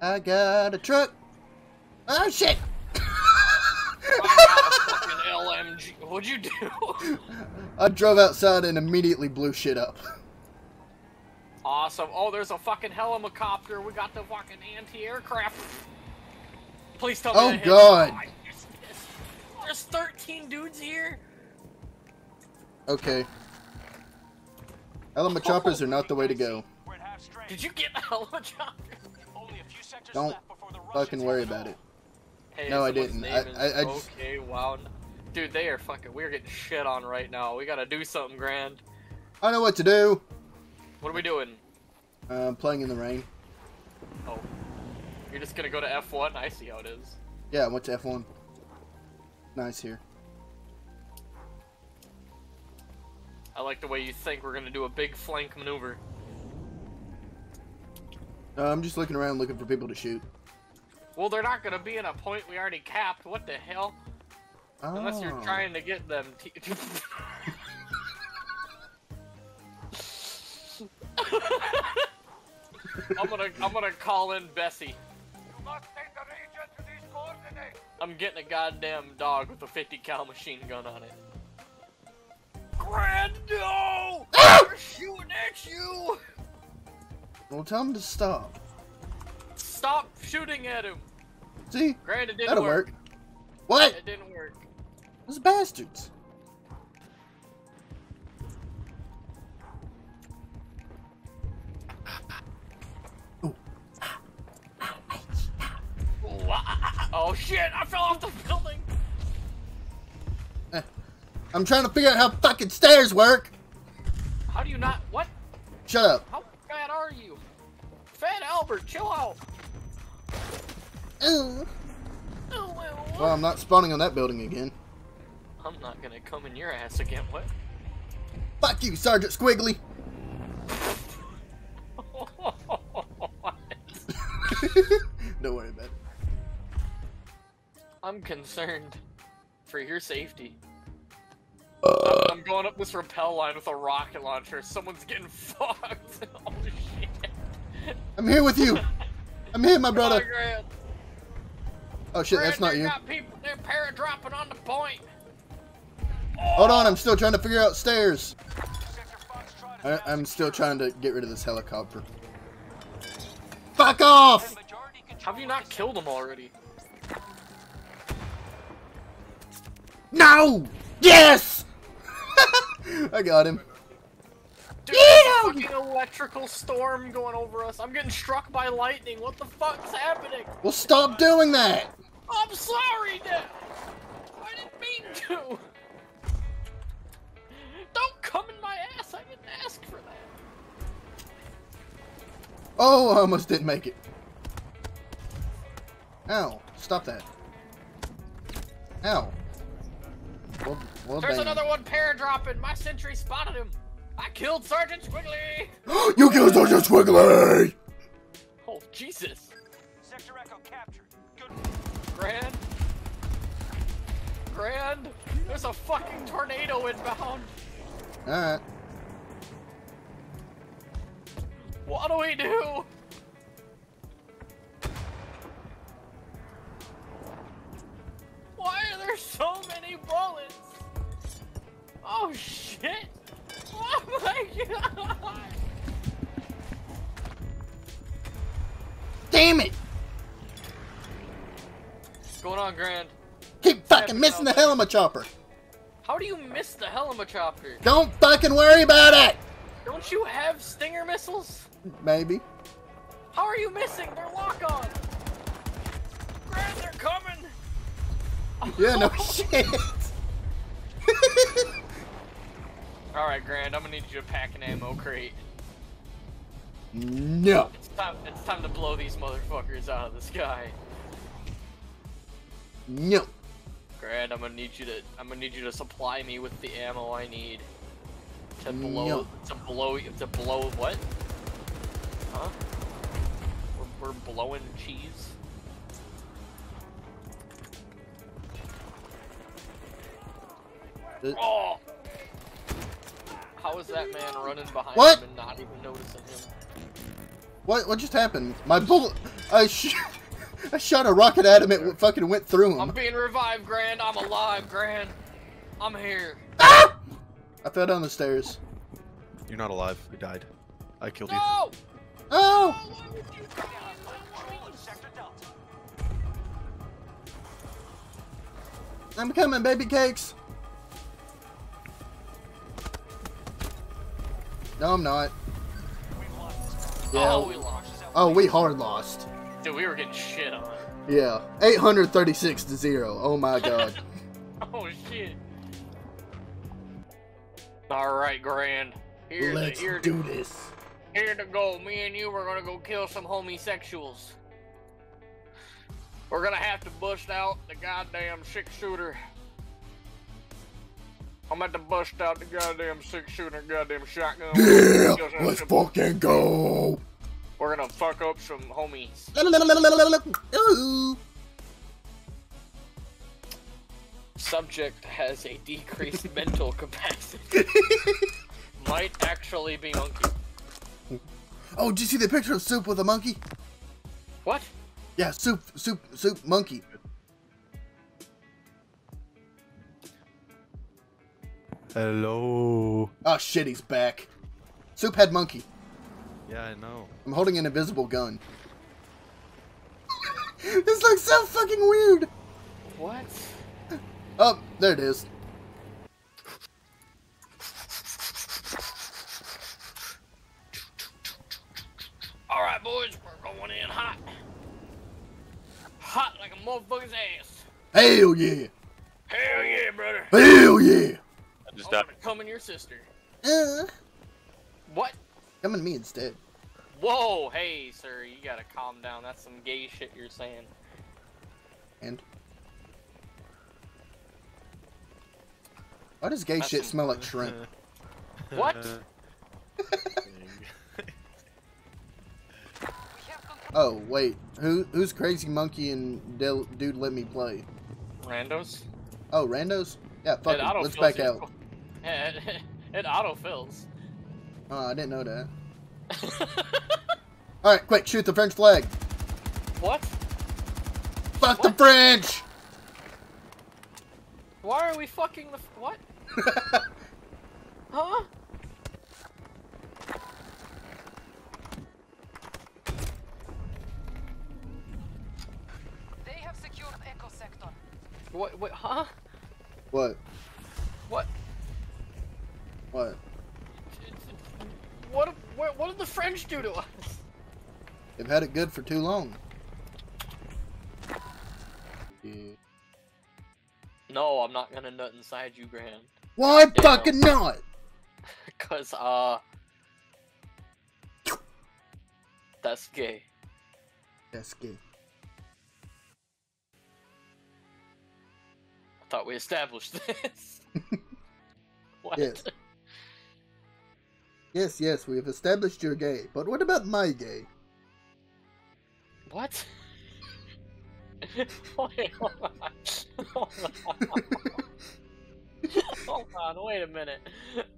I got a truck. Oh shit! LMG. What'd you do? I drove outside and immediately blew shit up. Awesome. Oh, there's a fucking helicopter. We got the fucking anti-aircraft. Please tell me. Oh god. Oh, there's 13 dudes here. Okay. Element choppers are not the way to go. Did you get element choppers? Don't fucking worry about it. Hey, no, I didn't. I okay, wow. Dude, they are fucking... We're getting shit on right now. We gotta do something grand. I know what to do. What are we doing? Playing in the rain. Oh. You're just gonna go to F1? I see how it is. Yeah, I went to F1. Nice here. I like the way you think. We're gonna do a big flank maneuver. I'm just looking around looking for people to shoot. Well, they're not gonna be in a point we already capped. What the hell? Oh. Unless you're trying to get them. I'm gonna call in Bessie. Do not take the region to these coordinates. I'm getting a goddamn dog with a 50 cal machine gun on it. Grando! They're shooting at you. Well, tell him to stop. Stop shooting at him. See? Grand, it didn't work. What? It didn't work. Those bastards. Ooh. Oh shit, I fell off the building. I'm trying to figure out how fucking stairs work. How do you not? What? Shut up. How fat are you? Fat Albert, chill out. Ooh. Well, I'm not spawning on that building again. I'm not gonna come in your ass again, what? Fuck you, Sergeant Squiggly! Don't worry about it. I'm concerned for your safety. I'm going up this rappel line with a rocket launcher. Someone's getting fucked. Oh, shit. I'm here with you. I'm here, my brother. Oh shit, Brad, that's not you. Got people, they're para-dropping on the point. Oh. Hold on, I'm still trying to figure out stairs. I'm still trying to get rid of this helicopter. Fuck off! Have you not killed them already? No! Yes! I got him. Dude, yeah! There's a fucking electrical storm going over us. I'm getting struck by lightning. What the fuck's happening? Well, stop doing that! I'm sorry, Dad! I didn't mean to! Don't come in my ass! I didn't ask for that! Oh, I almost didn't make it. Ow. Stop that. Ow. Well, there's another one para-dropping! My sentry spotted him! I killed Sergeant Squiggly! You killed Sergeant Squiggly! Oh, Jesus. Sector Echo captured. Good. Grand? There's a fucking tornado inbound. Alright. What do we do? Why are there so many bullets? Oh, shit. Oh my god! Damn it! What's going on, Grand? Keep fucking missing the hell of a chopper. How do you miss the hell of a chopper? Don't fucking worry about it! Don't you have Stinger missiles? Maybe. How are you missing? They're lock-on! Grand, they're coming! Yeah, no shit! Alright, Grand, I'm gonna need you to pack an ammo crate. No! It's time to blow these motherfuckers out of the sky. No! Grand, I'm gonna need you to supply me with the ammo I need. To blow, no. to blow what? Huh? We're blowing cheese? Oh! How is that man running behind him and not even noticing him? What just happened? My bullet... I shot a rocket at him, it fucking went through him. I'm being revived, Grand. I'm alive, Grand. I'm here. Ah! I fell down the stairs. You're not alive. You died. I killed you. No! Oh! I'm coming, baby cakes. No, I'm not. We lost. Yeah. Oh, we lost. Oh, we hard lost. Dude, we were getting shit on. Yeah. 836-0. Oh, my God. Oh, shit. All right, Grand. Let's do this. Here to go. Me and you, we're going to go kill some homosexuals. We're going to have to bust out the goddamn six-shooter. I'm about to bust out the goddamn six-shooter and goddamn shotgun. Yeah, let's fucking go. We're going to fuck up some homies. Subject has a decreased mental capacity. Might actually be monkey. Oh, did you see the picture of Soup with a monkey? What? Yeah, soup, monkey. Hello. Oh shit, he's back. Soup had monkey. Yeah, I know. I'm holding an invisible gun. This looks so fucking weird. What? Oh, there it is. All right, boys, we're going in hot. Hot like a motherfucker's ass. Hell yeah. Hell yeah, brother. Hell yeah. I'm gonna come in your sister. What? Come in me instead. Whoa, hey, sir, you gotta calm down. That's some gay shit you're saying. And? Why does gay shit smell like shrimp? What? Oh, wait. Who's Crazy Monkey and Dude Let Me Play? Randos. Oh, randos? Yeah, fuck it. Let's back out. It autofills. Oh, I didn't know that. Alright, quick, shoot the French flag. What? Fuck the French! Why are we fucking the what? Huh? They have secured Echo Sector. What? What? Huh? What? What? What? What did the French do to us? They've had it good for too long. Yeah. No, I'm not gonna nut inside you, Grand. Why fucking not? Cause, that's gay. That's gay. I thought we established this. What? Yes. Yes, we have established you're gay, but what about my gay? What? Wait, hold on. Hold on. Hold on, wait a minute.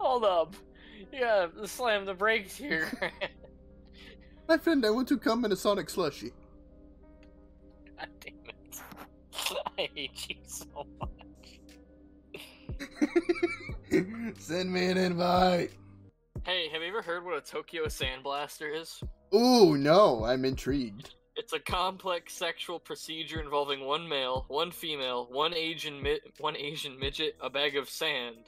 Hold up. You gotta slam the brakes here. My friend, I want to come in a Sonic slushie. God damn it. I hate you so much. Send me an invite. Hey, have you ever heard what a Tokyo Sandblaster is? Ooh, no, I'm intrigued. It's a complex sexual procedure involving one male, one female, one Asian midget, a bag of sand.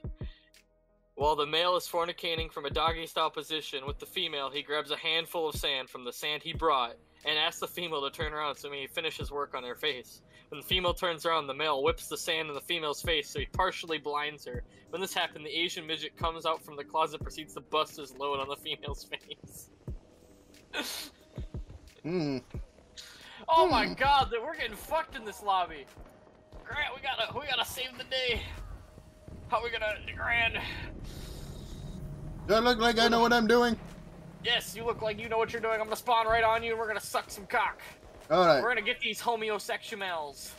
While the male is fornicating from a doggy-style position with the female, he grabs a handful of sand from the sand he brought and asks the female to turn around so he finishes work on her face. When the female turns around, the male whips the sand in the female's face so he partially blinds her. When this happened, the Asian midget comes out from the closet and proceeds to bust his load on the female's face. Hmm. Oh my God, that we're getting fucked in this lobby. Grant, we gotta save the day. How are we gonna, Grant? Do I look like I know what I'm doing? Yes, you look like you know what you're doing. I'm gonna spawn right on you and we're gonna suck some cock. Alright. We're gonna get these homosexuals.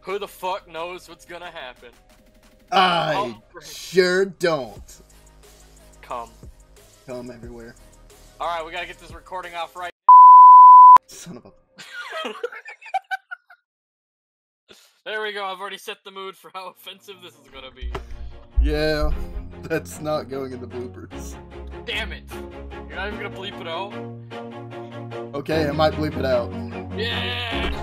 Who the fuck knows what's gonna happen? I sure don't. Come everywhere. All right, we gotta get this recording off right. Son of a. There we go. I've already set the mood for how offensive this is gonna be. Yeah, that's not going in the bloopers. Damn it! You're not even gonna bleep it out. Okay, I might bleep it out. Yeah.